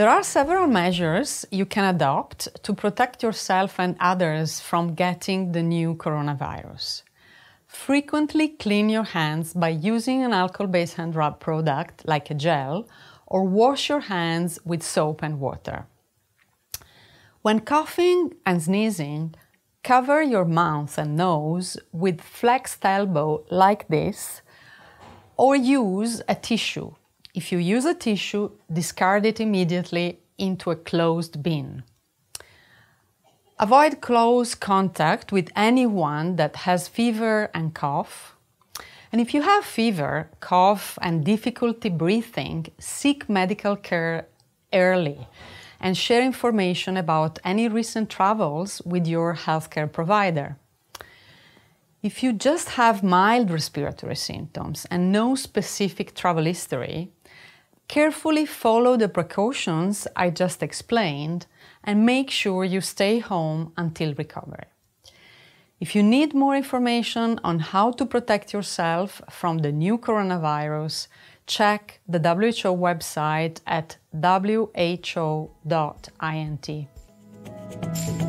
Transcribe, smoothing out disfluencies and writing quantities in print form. There are several measures you can adopt to protect yourself and others from getting the new coronavirus. Frequently clean your hands by using an alcohol-based hand rub product like a gel, or wash your hands with soap and water. When coughing and sneezing, cover your mouth and nose with flexed elbow like this, or use a tissue. If you use a tissue, discard it immediately into a closed bin. Avoid close contact with anyone that has fever and cough. And if you have fever, cough, and difficulty breathing, seek medical care early and share information about any recent travels with your healthcare provider. If you just have mild respiratory symptoms and no specific travel history, carefully follow the precautions I just explained and make sure you stay home until recovery. If you need more information on how to protect yourself from the new coronavirus, check the WHO website at who.int.